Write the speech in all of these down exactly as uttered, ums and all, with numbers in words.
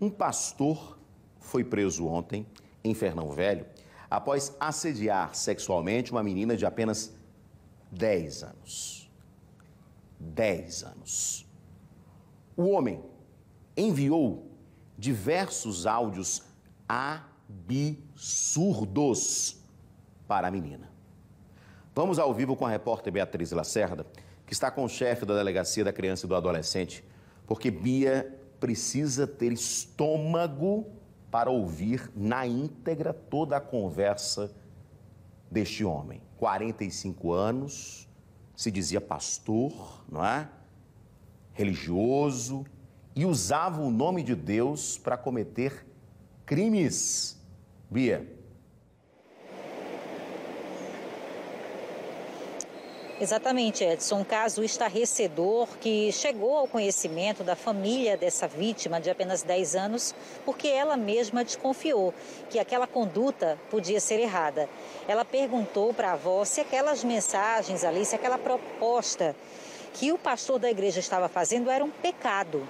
Um pastor foi preso ontem, em Fernão Velho, após assediar sexualmente uma menina de apenas dez anos. dez anos. O homem enviou diversos áudios absurdos para a menina. Vamos ao vivo com a repórter Beatriz Lacerda, que está com o chefe da Delegacia da Criança e do Adolescente, porque Bia precisa ter estômago para ouvir na íntegra toda a conversa deste homem. quarenta e cinco anos, se dizia pastor, não é? Religioso, e usava o nome de Deus para cometer crimes. Bia. Exatamente, Edson. Um caso estarrecedor que chegou ao conhecimento da família dessa vítima de apenas dez anos, porque ela mesma desconfiou que aquela conduta podia ser errada. Ela perguntou para a avó se aquelas mensagens ali, se aquela proposta que o pastor da igreja estava fazendo era um pecado.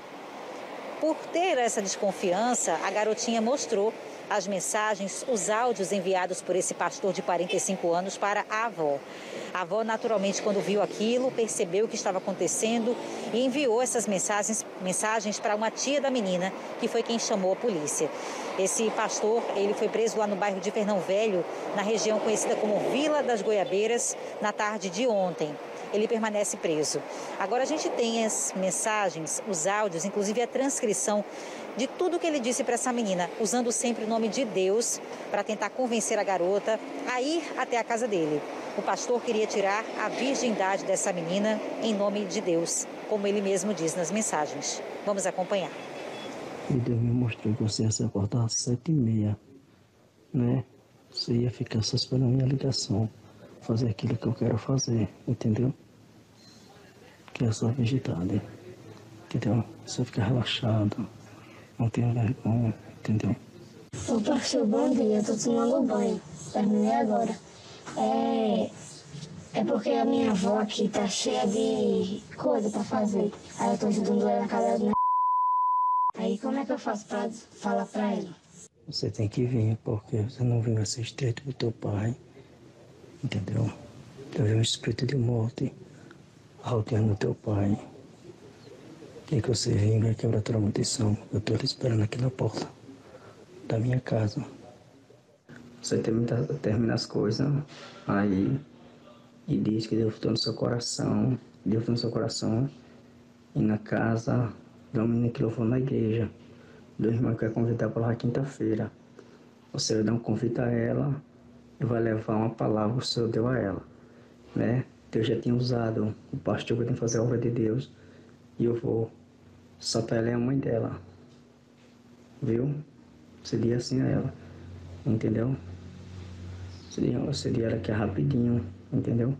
Por ter essa desconfiança, a garotinha mostrou as mensagens, os áudios enviados por esse pastor de quarenta e cinco anos para a avó. A avó, naturalmente, quando viu aquilo, percebeu o que estava acontecendo e enviou essas mensagens, mensagens para uma tia da menina, que foi quem chamou a polícia. Esse pastor, ele foi preso lá no bairro de Fernão Velho, na região conhecida como Vila das Goiabeiras, na tarde de ontem. Ele permanece preso. Agora a gente tem as mensagens, os áudios, inclusive a transcrição de tudo que ele disse para essa menina, usando sempre o nome de Deus para tentar convencer a garota a ir até a casa dele. O pastor queria tirar a virgindade dessa menina em nome de Deus, como ele mesmo diz nas mensagens. Vamos acompanhar. E Deus me mostrou que você ia se acordar às sete e meia, né? Você ia ficar só esperando a minha ligação, fazer aquilo que eu quero fazer, entendeu? Que é só virgindade, entendeu? Só ficar relaxado, não tenho vergonha, entendeu? Ô pastor, bom dia, eu tô tomando banho, terminei agora. É, é porque a minha avó aqui tá cheia de coisa pra fazer, aí eu tô ajudando ela na casa da minha... Aí como é que eu faço pra falar pra ela? Você tem que vir, porque você não viu esse estreito do teu pai. Entendeu? Teve um espírito de morte alteando teu pai. E que você vinga e quebra tua maldição. Eu estou lhe esperando aqui na porta da minha casa. Você termina, termina as coisas aí e diz que Deus está no seu coração. Deus está no seu coração e na casa da menina que louvou na igreja. Deus irmãos quer convidar para lá quinta-feira. Você vai dar um convite a ela. Vai levar uma palavra que o Senhor deu a ela, né? Deus já tinha usado o pastor que eu tenho que fazer a obra de Deus e eu vou soltar ela e a mãe dela, viu? Seria assim a ela, entendeu? Seria, seria ela que é rapidinho, entendeu?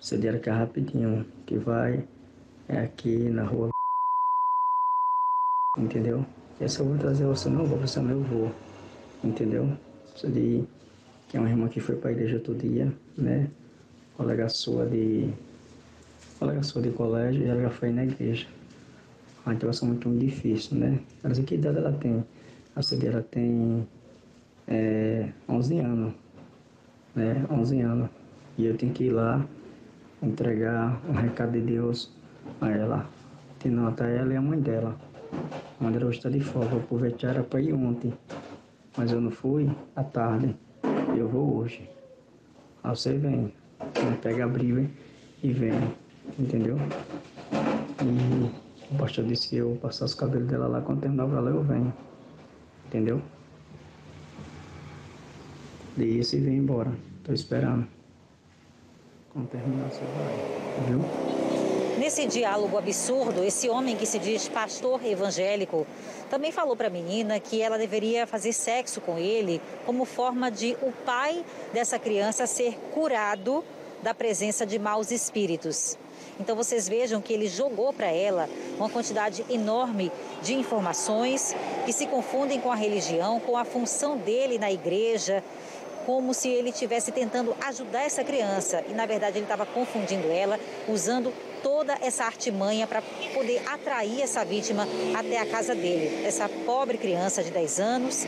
Seria ela que é rapidinho, que vai é aqui na rua, entendeu? E essa eu vou trazer, você não vou, você não vou, entendeu? Seria... É uma irmã que foi para a igreja todo dia, né? Colega sua de, colega sua de colégio, ela já foi na igreja. A situação é muito difícil, né? Ela diz que idade ela tem? A C D ela tem é, onze anos, né? onze anos. E eu tenho que ir lá entregar um recado de Deus a ela. Tem nota ela e a mãe dela. A mãe dela hoje está de folga, eu aproveitei era para ir ontem, mas eu não fui à tarde. Eu vou hoje. Aí você vem. Pega a briga e vem. Entendeu? E o pastor disse que eu vou passar os cabelos dela lá. Quando terminar pra lá, eu venho. Entendeu? Dê isso e vem embora. Tô esperando. Quando terminar, você vai. Viu? Nesse diálogo absurdo, esse homem que se diz pastor evangélico também falou para a menina que ela deveria fazer sexo com ele como forma de o pai dessa criança ser curado da presença de maus espíritos. Então vocês vejam que ele jogou para ela uma quantidade enorme de informações que se confundem com a religião, com a função dele na igreja, como se ele estivesse tentando ajudar essa criança. E na verdade ele estava confundindo ela, usando toda essa artimanha para poder atrair essa vítima até a casa dele. Essa pobre criança de dez anos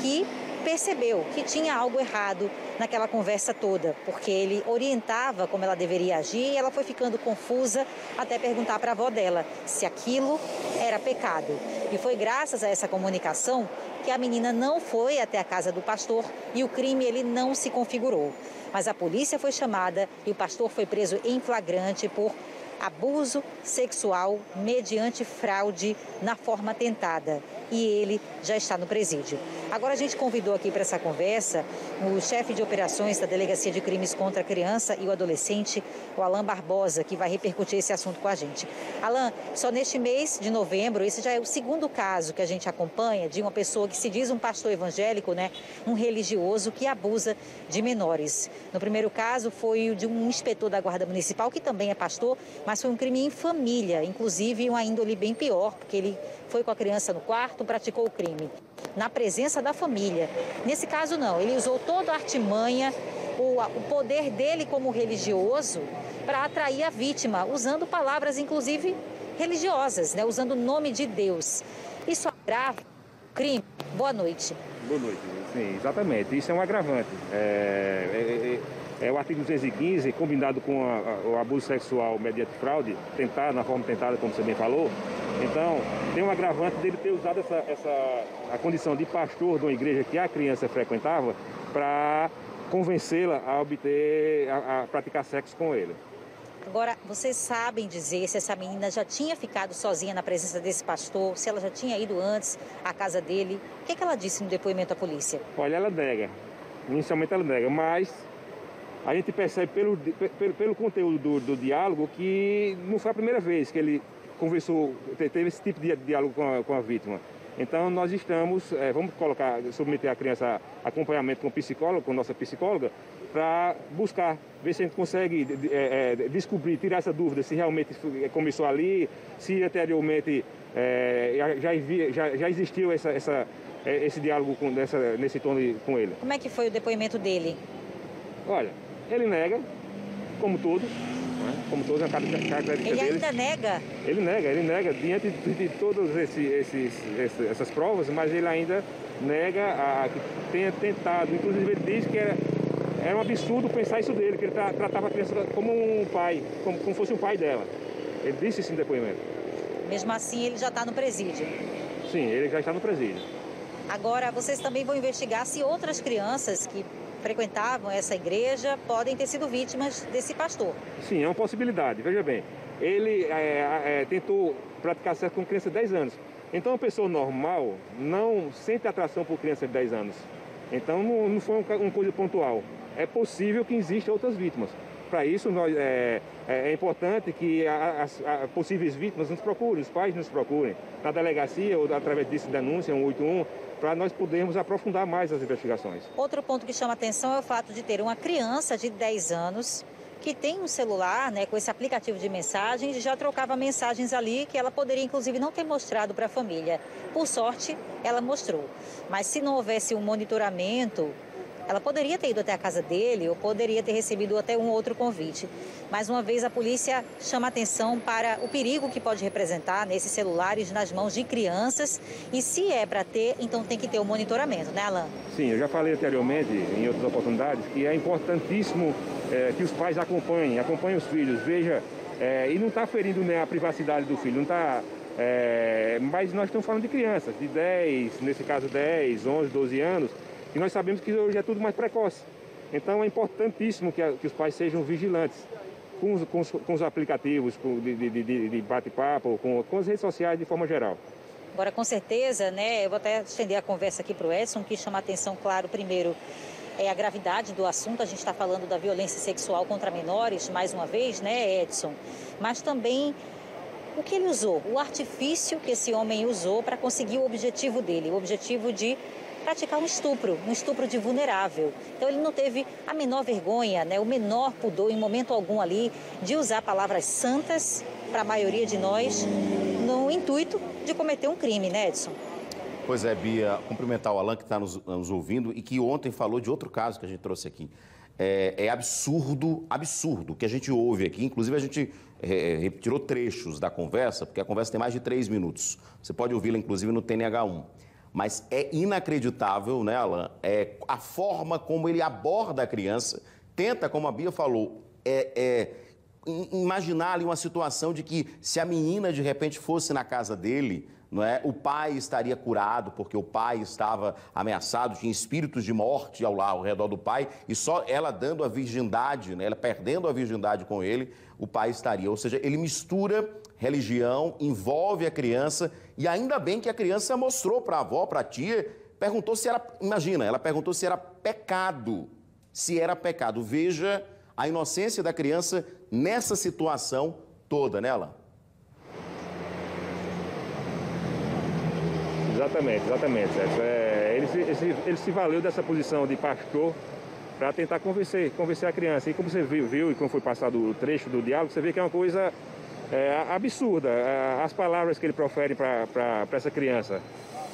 que percebeu que tinha algo errado naquela conversa toda, porque ele orientava como ela deveria agir e ela foi ficando confusa até perguntar para a avó dela se aquilo era pecado. E foi graças a essa comunicação que a menina não foi até a casa do pastor e o crime ele não se configurou. Mas a polícia foi chamada e o pastor foi preso em flagrante por abuso sexual mediante fraude na forma tentada. E ele já está no presídio. Agora a gente convidou aqui para essa conversa o chefe de operações da Delegacia de Crimes contra a Criança e o Adolescente, o Alan Barbosa, que vai repercutir esse assunto com a gente. Alan, só neste mês de novembro, esse já é o segundo caso que a gente acompanha de uma pessoa que se diz um pastor evangélico, né, um religioso que abusa de menores. No primeiro caso foi o de um inspetor da Guarda Municipal, que também é pastor, mas foi um crime em família, inclusive uma índole bem pior, porque ele foi com a criança no quarto, praticou o crime na presença da família. Nesse caso, não. Ele usou toda a artimanha, o, o poder dele como religioso para atrair a vítima, usando palavras, inclusive, religiosas, né? Usando o nome de Deus. Isso agrava o crime? Boa noite. Boa noite. Sim, exatamente. Isso é um agravante. É, é, é, é o artigo duzentos e quinze, combinado com a, a, o abuso sexual mediante fraude, tentar, na forma tentada, como você bem falou. Então, tem um agravante dele ter usado essa, essa, a condição de pastor de uma igreja que a criança frequentava para convencê-la a obter, a, a praticar sexo com ele. Agora, vocês sabem dizer se essa menina já tinha ficado sozinha na presença desse pastor, se ela já tinha ido antes à casa dele? O que é que ela disse no depoimento à polícia? Olha, ela nega. Inicialmente ela nega, mas a gente percebe pelo, pelo, pelo conteúdo do, do diálogo que não foi a primeira vez que ele conversou, teve esse tipo de diálogo com a, com a vítima. Então, nós estamos, é, vamos colocar, submeter a criança a acompanhamento com o psicólogo, com nossa psicóloga, para buscar, ver se a gente consegue de, é, descobrir, tirar essa dúvida, se realmente começou ali, se anteriormente é, já, já, já existiu essa, essa, esse diálogo com, dessa, nesse tom de, com ele. Como é que foi o depoimento dele? Olha, ele nega, como todos. Como todos, a característica dele. Ele ainda nega? Ele nega, ele nega, diante de, de todas esse, esses, esse, essas provas, mas ele ainda nega a que tenha tentado. Inclusive, ele diz que era, era um absurdo pensar isso dele, que ele tra, tratava a criança como um pai, como, como fosse um pai dela. Ele disse isso no depoimento. Mesmo assim, ele já está no presídio? Sim, ele já está no presídio. Agora, vocês também vão investigar se outras crianças que frequentavam essa igreja podem ter sido vítimas desse pastor. Sim, é uma possibilidade. Veja bem, ele é, é, tentou praticar sexo com criança de dez anos. Então, uma pessoa normal não sente atração por criança de dez anos. Então, não, não foi uma coisa pontual. É possível que existam outras vítimas. Para isso, nós, é, é importante que as possíveis vítimas nos procurem, os pais nos procurem, na delegacia ou através disso denúncia um oito um, para nós podermos aprofundar mais as investigações. Outro ponto que chama atenção é o fato de ter uma criança de dez anos que tem um celular, né, com esse aplicativo de mensagens, e já trocava mensagens ali que ela poderia, inclusive, não ter mostrado para a família. Por sorte, ela mostrou. Mas se não houvesse um monitoramento, ela poderia ter ido até a casa dele ou poderia ter recebido até um outro convite. Mais uma vez, a polícia chama atenção para o perigo que pode representar nesses celulares nas mãos de crianças. E se é para ter, então tem que ter o monitoramento, né, Alan? Sim, eu já falei anteriormente, em outras oportunidades, que é importantíssimo é, que os pais acompanhem, acompanhem os filhos, veja, é, e não está ferindo, né, a privacidade do filho, não está... É, mas nós estamos falando de crianças, de dez, nesse caso dez, onze, doze anos, e nós sabemos que hoje é tudo mais precoce. Então é importantíssimo que, a, que os pais sejam vigilantes com os, com os, com os aplicativos com, de, de, de, de bate-papo, com, com as redes sociais de forma geral. Agora, com certeza, né, eu vou até estender a conversa aqui para o Edson, que chama a atenção, claro, primeiro, é a gravidade do assunto. A gente está falando da violência sexual contra menores, mais uma vez, né, Edson? Mas também o que ele usou, o artifício que esse homem usou para conseguir o objetivo dele, o objetivo de praticar um estupro, um estupro de vulnerável. Então ele não teve a menor vergonha, né, o menor pudor em momento algum ali de usar palavras santas para a maioria de nós no intuito de cometer um crime, né, Edson? Pois é, Bia, cumprimentar o Alan que está nos, nos ouvindo e que ontem falou de outro caso que a gente trouxe aqui. É, é absurdo, absurdo o que a gente ouve aqui, inclusive a gente é, tirou trechos da conversa, porque a conversa tem mais de três minutos. Você pode ouvi-la, inclusive, no T N H um. Mas é inacreditável, né, Alan, é, a forma como ele aborda a criança, tenta, como a Bia falou, é, é, imaginar ali uma situação de que se a menina, de repente, fosse na casa dele... Não é? O pai estaria curado, porque o pai estava ameaçado, tinha espíritos de morte ao, ao redor do pai, e só ela dando a virgindade, né? Ela perdendo a virgindade com ele, o pai estaria. Ou seja, ele mistura religião, envolve a criança, e ainda bem que a criança mostrou para a avó, para a tia, perguntou se era... Imagina, ela perguntou se era pecado, se era pecado. Veja a inocência da criança nessa situação toda, né, Alan? Exatamente, exatamente, Edson. É, ele, se, ele, se, ele se valeu dessa posição de pastor para tentar convencer, convencer a criança. E como você viu, viu e como foi passado o trecho do diálogo, você vê que é uma coisa é, absurda. As palavras que ele profere para essa criança,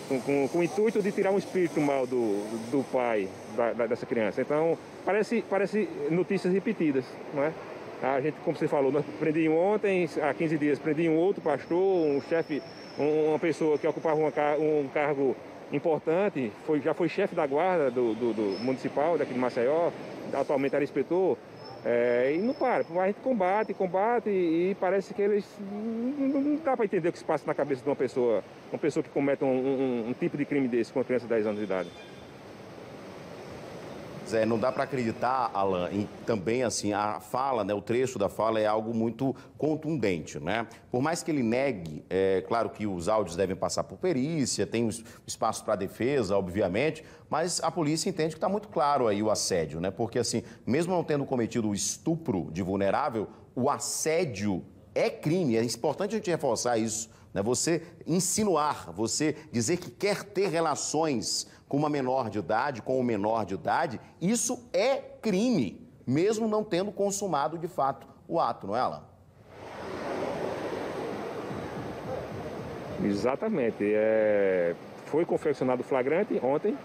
com, com, com o intuito de tirar um espírito mal do, do pai da, da, dessa criança. Então, parece, parece notícias repetidas, não é? A gente, como você falou, nós prendi um ontem, há quinze dias, prendi um outro pastor, um chefe... Uma pessoa que ocupava uma, um cargo importante, foi, já foi chefe da guarda do, do, do municipal daqui de Maceió, atualmente era inspetor, é, e não para, a gente combate, combate, e, e parece que eles... Não, não dá para entender o que se passa na cabeça de uma pessoa, uma pessoa que comete um, um, um tipo de crime desse com uma criança de dez anos de idade. É, não dá para acreditar, Alan, e também assim, a fala, né, o trecho da fala é algo muito contundente, né? Por mais que ele negue, é claro que os áudios devem passar por perícia, tem espaço para defesa, obviamente, mas a polícia entende que está muito claro aí o assédio, né? Porque assim, mesmo não tendo cometido o estupro de vulnerável, o assédio é crime, é importante a gente reforçar isso. Você insinuar, você dizer que quer ter relações com uma menor de idade, com um menor de idade, isso é crime, mesmo não tendo consumado de fato o ato, não é, Alan? Exatamente. É... Foi confeccionado o flagrante ontem,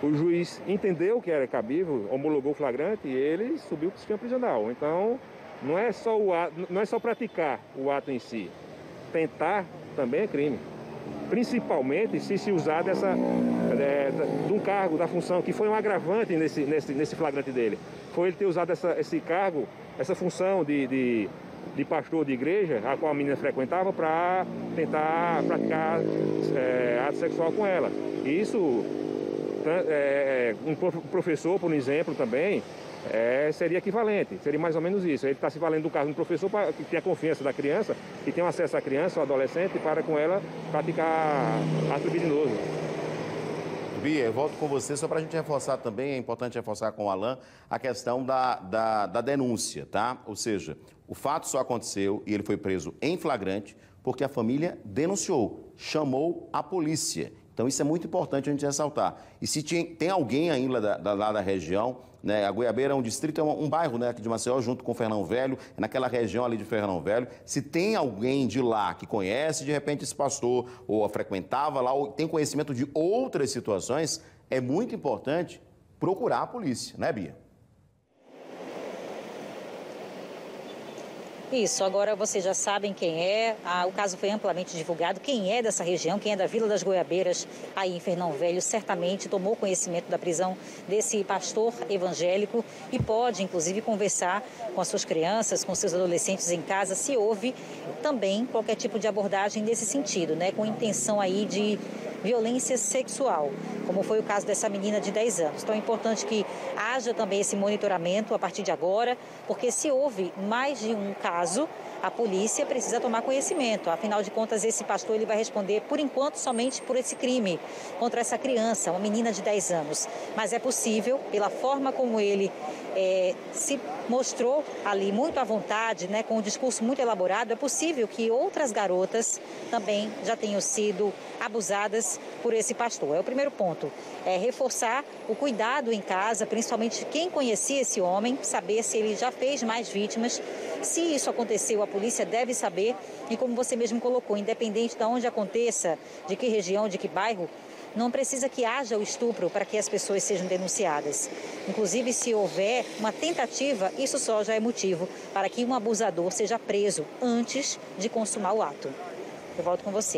o juiz entendeu que era cabível, homologou o flagrante e ele subiu para o sistema prisional. Então, não é só o ato, não é só praticar o ato em si, tentar... também é crime, principalmente se se usar dessa, é, de um cargo, da função, que foi um agravante nesse, nesse, nesse flagrante dele. Foi ele ter usado essa, esse cargo, essa função de, de, de pastor de igreja, a qual a menina frequentava, para tentar praticar é, ato sexual com ela. E isso, é, um professor, por exemplo, também, É, seria equivalente, seria mais ou menos isso. Ele está se valendo do caso do professor pra, que tem a confiança da criança, que tem acesso à criança ou adolescente para com ela praticar ato criminoso. Bia, eu volto com você só para a gente reforçar também, é importante reforçar com o Alan, a questão da, da, da denúncia, tá? Ou seja, o fato só aconteceu e ele foi preso em flagrante porque a família denunciou, chamou a polícia. Então isso é muito importante a gente ressaltar. E se tinha, tem alguém ainda da, da, lá da região... Né? A Goiabeira é um distrito, é um, um bairro, né, aqui de Maceió, junto com Fernão Velho, naquela região ali de Fernão Velho. Se tem alguém de lá que conhece, de repente, esse pastor, ou a frequentava lá, ou tem conhecimento de outras situações, é muito importante procurar a polícia, né, Bia? Isso, agora vocês já sabem quem é, ah, o caso foi amplamente divulgado, quem é dessa região, quem é da Vila das Goiabeiras, aí em Fernão Velho, certamente tomou conhecimento da prisão desse pastor evangélico e pode, inclusive, conversar com as suas crianças, com seus adolescentes em casa, se houve também qualquer tipo de abordagem nesse sentido, né, com intenção aí de violência sexual, como foi o caso dessa menina de dez anos. Então é importante que haja também esse monitoramento a partir de agora, porque se houve mais de um caso, a polícia precisa tomar conhecimento. Afinal de contas, esse pastor ele vai responder, por enquanto, somente por esse crime contra essa criança, uma menina de dez anos. Mas é possível, pela forma como ele é, se mostrou ali muito à vontade, né, com um discurso muito elaborado, é possível que outras garotas também já tenham sido abusadas por esse pastor. É o primeiro ponto, é reforçar o cuidado em casa, principalmente quem conhecia esse homem, saber se ele já fez mais vítimas. Se isso aconteceu, a polícia deve saber e, como você mesmo colocou, independente de onde aconteça, de que região, de que bairro, Não precisa que haja o estupro para que as pessoas sejam denunciadas. Inclusive, se houver uma tentativa, isso só já é motivo para que um abusador seja preso antes de consumar o ato. Eu volto com você.